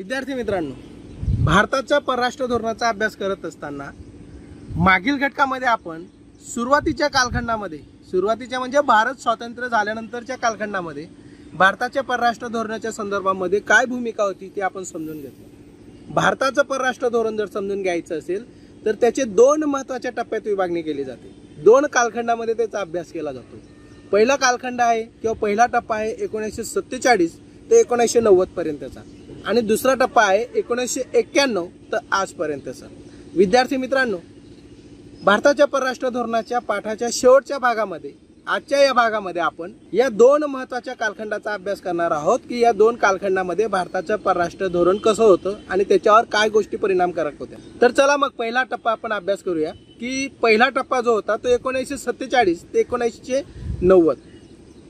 विद्यार्थी मित्रांनो, भारताच्या परराष्ट्र धोरणाचा अभ्यास करत असताना मागील घटकामध्ये आपण सुरुवातीच्या कालखंडामध्ये, सुरुवातीच्या म्हणजे भारत स्वातंत्र्य झाल्यानंतरच्या कालखंडामध्ये भारताच्या परराष्ट्र धोरणाच्या संदर्भामध्ये काय भूमिका होती ते आपण समजून घेतलं. भारताचं परराष्ट्र धोरण जर समजून घ्यायचं असेल तर त्याचे दोन महत्त्वाच्या टप्प्यात विभागणी केली जाते. दोन कालखंडामध्ये त्याचा अभ्यास केला जातो. पहिला कालखंड आहे किंवा पहिला टप्पा आहे 1947 ते 1990 पर्यंतचा, आणि दुसरा टप्पा आहे 1991 तर आजपर्यंतचा. विद्यार्थी मित्रांनो, भारताच्या परराष्ट्र धोरणाच्या पाठाच्या शेवटच्या भागामध्ये, आजच्या या भागामध्ये आपण या दोन महत्त्वाच्या कालखंडाचा अभ्यास करणार आहोत की या दोन कालखंडामध्ये भारताचं परराष्ट्र धोरण कसं होतं आणि त्याच्यावर काय गोष्टी परिणामकारक होत्या. तर चला मग पहिला टप्पा आपण अभ्यास करूया की पहिला टप्पा जो होता तो 1947 ते 1990.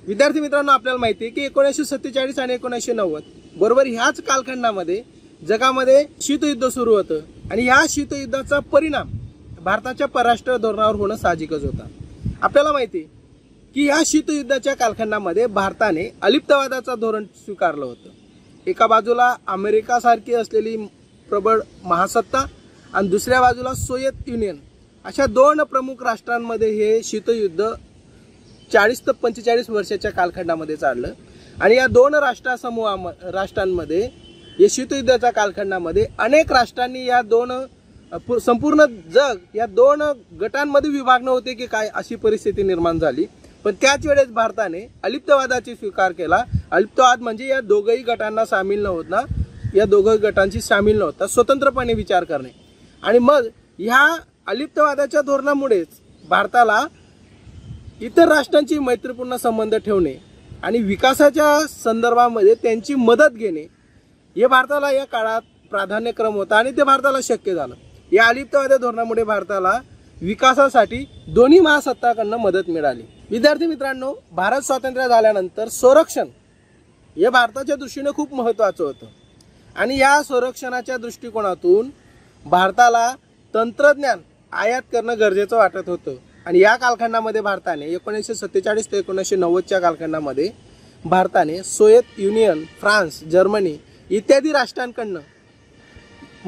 विद्यार्थी मित्रांनो, आपल्याला माहिती आहे की 1947 आणि 1990 बरोबर ह्याच कालखंडामध्ये जगामध्ये शीतयुद्ध सुरू होतं आणि ह्या शीतयुद्धाचा परिणाम भारताच्या परराष्ट्र धोरणावर होणं साहजिकच होता. आपल्याला माहिती आहे की ह्या शीतयुद्धाच्या कालखंडामध्ये भारताने अलिप्तवादाचा धोरण स्वीकारलं होतं. एका बाजूला अमेरिकासारखी असलेली प्रबळ महासत्ता आणि दुसऱ्या बाजूला सोव्हिएत युनियन अशा दोन प्रमुख राष्ट्रांमध्ये हे शीतयुद्ध 40 ते 45 वर्षाच्या कालखंडामध्ये चाललं आणि या दोन राष्ट्रांमध्ये या शीतयुद्धाच्या कालखंडामध्ये अनेक राष्ट्रांनी या दोन संपूर्ण जग या दोन गटांमध्ये विभागणं होते की काय अशी परिस्थिती निर्माण झाली. पण त्याच वेळेस भारताने अलिप्तवादाचा स्वीकार केला. अलिप्तवाद म्हणजे या दोघंही गटांना सामील न होता, या दोघं गटांची सामील न होता स्वतंत्रपणे विचार करणे. आणि मग ह्या अलिप्तवादाच्या धोरणामुळेच भारताला इतर राष्ट्रांची मैत्रीपूर्ण संबंध ठेवणे आणि विकासाच्या संदर्भामध्ये त्यांची मदत घेणे हे भारताला या काळात प्राधान्यक्रम होता आणि ते भारताला शक्य झालं. या अलिप्तवादी धोरणामुळे भारताला विकासासाठी दोन्ही महासत्तांकडून मदत मिळाली. विद्यार्थी मित्रांनो, भारत स्वातंत्र्य झाल्यानंतर संरक्षण हे भारताच्या दृष्टीने खूप महत्त्वाचं होतं आणि या संरक्षणाच्या दृष्टिकोनातून भारताला तंत्रज्ञान आयात करणं गरजेचं वाटत होतं. आणि या कालखंडामध्ये भारताने 1947 ते 1990च्या कालखंडामध्ये भारताने सोव्हिएत युनियन, फ्रान्स, जर्मनी इत्यादी राष्ट्रांकडनं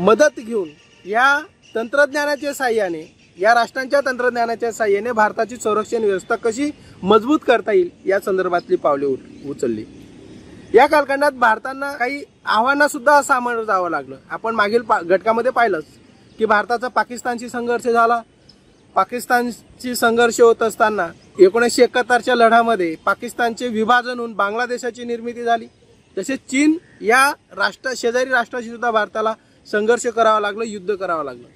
मदत घेऊन या तंत्रज्ञानाच्या साह्याने, या राष्ट्रांच्या तंत्रज्ञानाच्या साह्याने भारताची संरक्षण व्यवस्था कशी मजबूत करता येईल या संदर्भातली पावले उचलली. या कालखंडात भारतांना काही आव्हानांसुद्धा सामोरं जावं लागलं. आपण मागील घटकामध्ये पाहिलंच की भारताचा पाकिस्तानशी संघर्ष झाला. पाकिस्तानशी संघर्ष होत असताना 1971च्या लढ्यामध्ये पाकिस्तानचे विभाजन होऊन बांगलादेशाची निर्मिती झाली. तसेच चीन या शेजारी राष्ट्राशी सुद्धा भारताला संघर्ष करावा लागला, युद्ध करावं लागलं.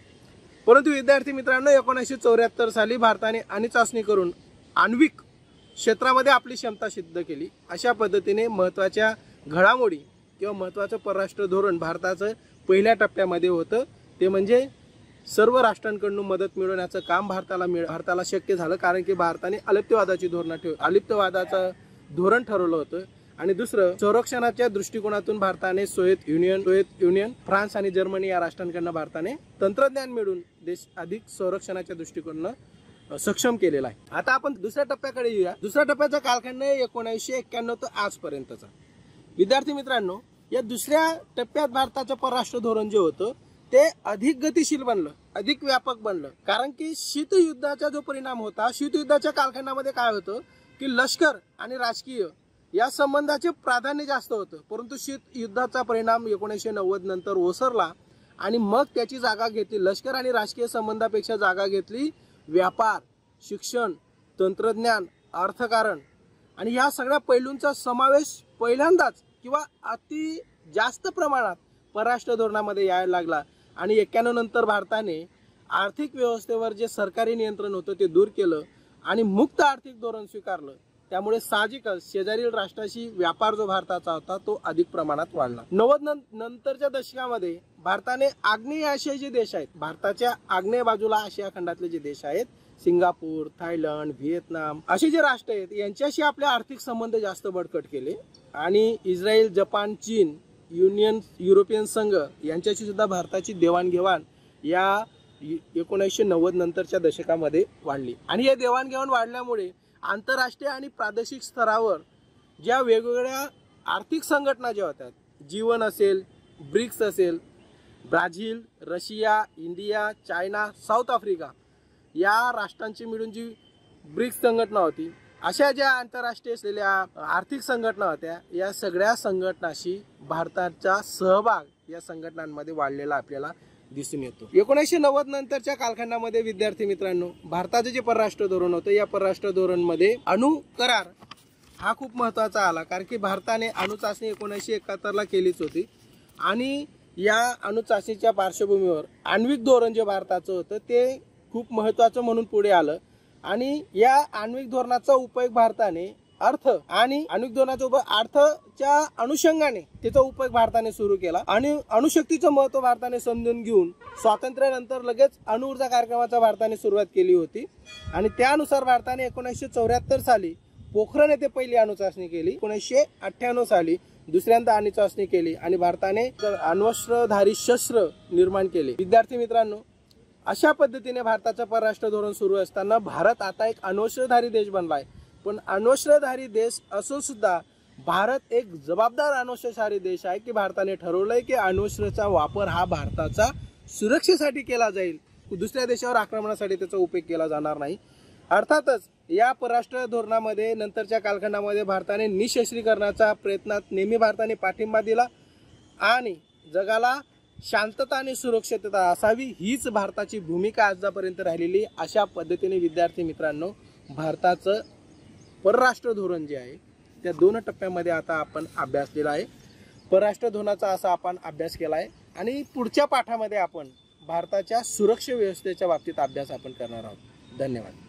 परंतु विद्यार्थी मित्रांनो, 1974 साली भारताने अणु चाचणी करून आण्विक क्षेत्रामध्ये आपली क्षमता सिद्ध केली. अशा पद्धतीने महत्त्वाच्या घडामोडी किंवा महत्त्वाचं परराष्ट्र धोरण भारताचं पहिल्या टप्प्यामध्ये होतं, ते म्हणजे सर्व राष्ट्रांकडून मदत मिळवण्याचं काम भारताला शक्य झालं, कारण की भारताने अलिप्तवादाचं धोरण ठरवलं होतं. आणि दुसरं, संरक्षणाच्या दृष्टिकोनातून भारताने सोव्हिएत युनियन, फ्रान्स आणि जर्मनी या राष्ट्रांकडून भारताने तंत्रज्ञान मिळून देश अधिक संरक्षणाच्या दृष्टिकोनातून सक्षम केलेला आहे. आता आपण दुसऱ्या टप्प्याकडे येऊया. दुसऱ्या टप्प्याचा कालखंड 1991 ते आजपर्यंतचा. विद्यार्थी मित्रांनो, या दुसऱ्या टप्प्यात भारताचं परराष्ट्र धोरण जे होतं ते अधिक गतिशील बनलं, अधिक व्यापक बनलं, कारण की शीतयुद्धाचा जो परिणाम होता, शीतयुद्धाच्या कालखंडामध्ये काय होतं की लष्कर आणि राजकीय या संबंधाचे प्राधान्य जास्त होतं. परंतु शीतयुद्धाचा परिणाम 1990 नंतर ओसरला आणि मग त्याची जागा घेतली, लष्कर आणि राजकीय संबंधापेक्षा जागा घेतली व्यापार, शिक्षण, तंत्रज्ञान, अर्थकारण आणि ह्या सगळ्या पैलूंचा समावेश पहिल्यांदाच किंवा अति जास्त प्रमाणात परराष्ट्र धोरणामध्ये यायला लागला. आणि 91 नंतर भारताने आर्थिक व्यवस्थेवर जे सरकारी नियंत्रण होतं ते दूर केलं आणि मुक्त आर्थिक धोरण स्वीकारलं. त्यामुळे साहजिकच शेजारील राष्ट्राशी व्यापार जो भारताचा होता तो अधिक प्रमाणात वाढला. 90 नंतरच्या दशकामध्ये भारताने आग्नेय आशियाचे जे देश आहेत, भारताच्या आग्नेय बाजूला आशिया खंडातले जे देश आहेत, सिंगापूर, थायलंड, व्हिएतनाम असे जे राष्ट्र आहेत यांच्याशी आपले आर्थिक संबंध जास्त बळकट केले आणि इस्रायल, जपान, चीन, युरोपियन संघ यांच्याशी सुद्धा भारताची देवाणघेवाण या 1990 नंतरच्या दशकामध्ये वाढली. आणि या देवाणघेवाण वाढल्यामुळे आंतरराष्ट्रीय आणि प्रादेशिक स्तरावर ज्या वेगवेगळ्या आर्थिक संघटना ज्या होत्या, जीवन असेल, ब्रिक्स असेल, Brazil, Russia, India, China, South Africa या राष्ट्रांची मिळून जी ब्रिक्स संघटना होती, अशा ज्या आंतरराष्ट्रीय असलेल्या आर्थिक संघटना होत्या, या सगळ्या संघटनाशी भारताचा सहभाग या संघटनांमध्ये वाढलेला आपल्याला दिसून येतो. 1990 नंतरच्या कालखंडामध्ये विद्यार्थी मित्रांनो, भारताचे जे परराष्ट्र धोरण होतं, या परराष्ट्र धोरणमध्ये अणुकरार हा खूप महत्त्वाचा आला, कारण की भारताने अणुचाचणी 1971 ला केलीच होती आणि या अणुचाचणीच्या पार्श्वभूमीवर आण्विक धोरण जे भारताचं होतं ते खूप महत्त्वाचं म्हणून पुढे आलं. आणि या आण्विक धोरणाचा उपयोग भारताने अर्थ आणि आण्विक धोरणाचा उपयोग अर्थच्या अनुषंगाने त्याचा उपयोग भारताने सुरू केला आणि अणुशक्तीचं महत्त्व भारताने समजून घेऊन स्वातंत्र्यानंतर लगेच अणुऊर्जा कार्यक्रमाचा भारताने सुरुवात केली होती आणि त्यानुसार भारताने 1974 साली पोखरण येथे पहिली अणुचाचणी केली, 1998 साली दुसऱ्यांदा अणुचाचणी केली आणि भारताने अण्वस्त्रधारी शस्त्र निर्माण केले. विद्यार्थी मित्रांनो, अशा पद्धतीने भारताचं परराष्ट्र धोरण सुरू असताना भारत आता एक अण्वस्त्रधारी देश बनला आहे. पण अण्वस्त्रधारी देश असून सुद्धा भारत एक जबाबदार अण्वस्त्रधारी देश आहे की भारताने ठरवलंय की अण्वस्त्रचा वापर हा भारताचा सुरक्षेसाठी केला जाईल, दुसऱ्या देशावर आक्रमणासाठी त्याचा उपयोग केला जाणार नाही. अर्थातच या परराष्ट्र धोरणामध्ये नंतरच्या कालखंडामध्ये भारताने निशस्त्रीकरणाचा प्रयत्नात नेहमी भारताने पाठिंबा दिला आणि जगाला शांतता आणि सुरक्षितता असावी हीच भारताची भूमिका आजपर्यंत राहिलेली. अशा पद्धतीने विद्यार्थी मित्रांनो, भारताचं परराष्ट्र धोरण जे आहे त्या दोन टप्प्यामध्ये आता आपण अभ्यास केला आहे, परराष्ट्र धोरणाचा असा आपण अभ्यास केला आहे आणि पुढच्या पाठामध्ये आपण भारताच्या सुरक्षा व्यवस्थेच्या बाबतीत अभ्यास आपण करणार आहोत. धन्यवाद.